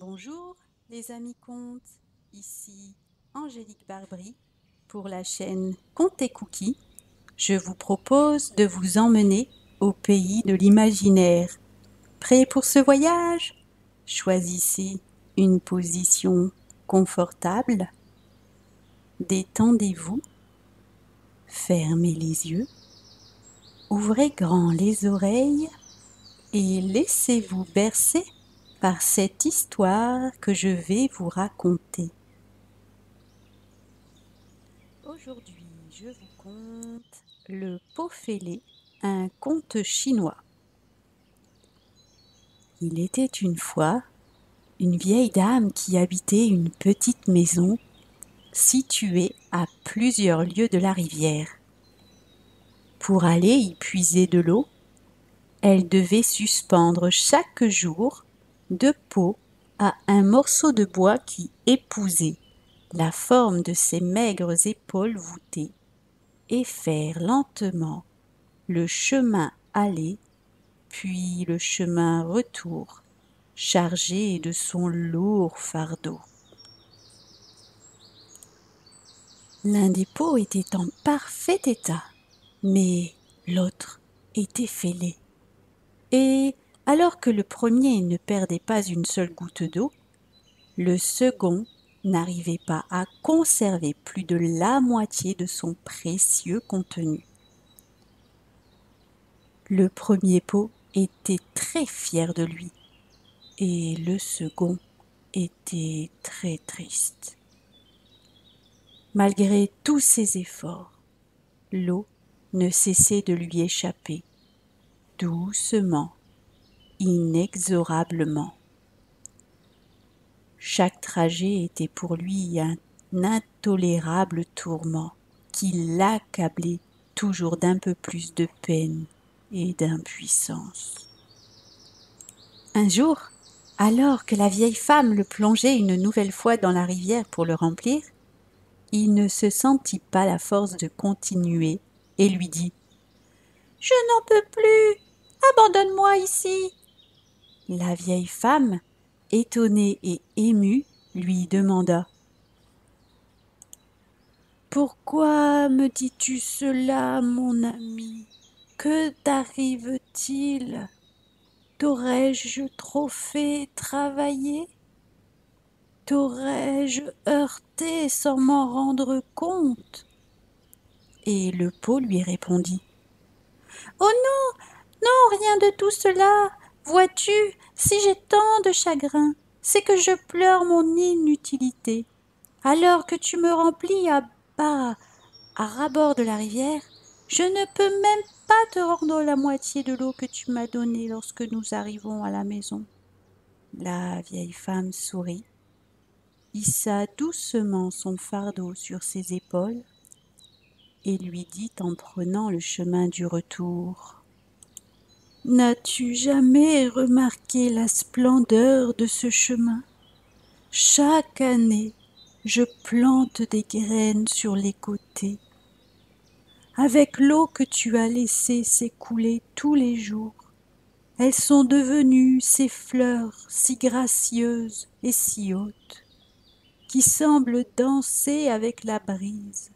Bonjour les amis contes, ici Angélique Barbry pour la chaîne Contes et Cookies. Je vous propose de vous emmener au pays de l'imaginaire. Prêt pour ce voyage? Choisissez une position confortable. Détendez-vous. Fermez les yeux. Ouvrez grand les oreilles et laissez-vous bercer par cette histoire que je vais vous raconter. Aujourd'hui, je vous conte Le pot fêlé, un conte chinois. Il était une fois une vieille dame qui habitait une petite maison située à plusieurs lieues de la rivière. Pour aller y puiser de l'eau, elle devait suspendre chaque jour deux pots à un morceau de bois qui épousait la forme de ses maigres épaules voûtées et faire lentement le chemin aller puis le chemin retour, chargé de son lourd fardeau. L'un des pots était en parfait état, mais l'autre était fêlé. Et alors que le premier ne perdait pas une seule goutte d'eau, le second n'arrivait pas à conserver plus de la moitié de son précieux contenu. Le premier pot était très fier de lui et le second était très triste. Malgré tous ses efforts, l'eau ne cessait de lui échapper, doucement, inexorablement. Chaque trajet était pour lui un intolérable tourment qui l'accablait toujours d'un peu plus de peine et d'impuissance. Un jour, alors que la vieille femme le plongeait une nouvelle fois dans la rivière pour le remplir, il ne se sentit pas la force de continuer et lui dit « Je n'en peux plus, abandonne-moi ici !» La vieille femme, étonnée et émue, lui demanda « Pourquoi me dis-tu cela, mon ami ? Que t'arrive-t-il? T'aurais-je trop fait travailler? T'aurais-je heurté sans m'en rendre compte? » Et le pot lui répondit « Oh non, non, rien de tout cela. Vois-tu, si j'ai tant de chagrin, c'est que je pleure mon inutilité. Alors que tu me remplis à ras-bord de la rivière, je ne peux même pas te rendre la moitié de l'eau que tu m'as donnée lorsque nous arrivons à la maison. » La vieille femme sourit, hissa doucement son fardeau sur ses épaules et lui dit en prenant le chemin du retour « N'as-tu jamais remarqué la splendeur de ce chemin? Chaque année, je plante des graines sur les côtés. Avec l'eau que tu as laissée s'écouler tous les jours, elles sont devenues ces fleurs si gracieuses et si hautes, qui semblent danser avec la brise.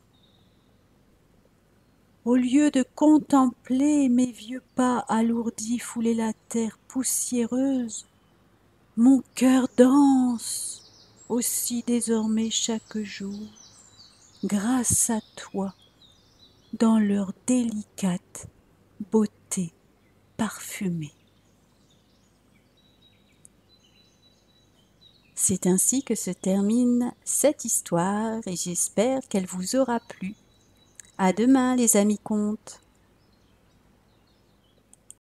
Au lieu de contempler mes vieux pas alourdis fouler la terre poussiéreuse, mon cœur danse aussi désormais chaque jour, grâce à toi, dans leur délicate beauté parfumée. » C'est ainsi que se termine cette histoire et j'espère qu'elle vous aura plu. À demain les amis contes.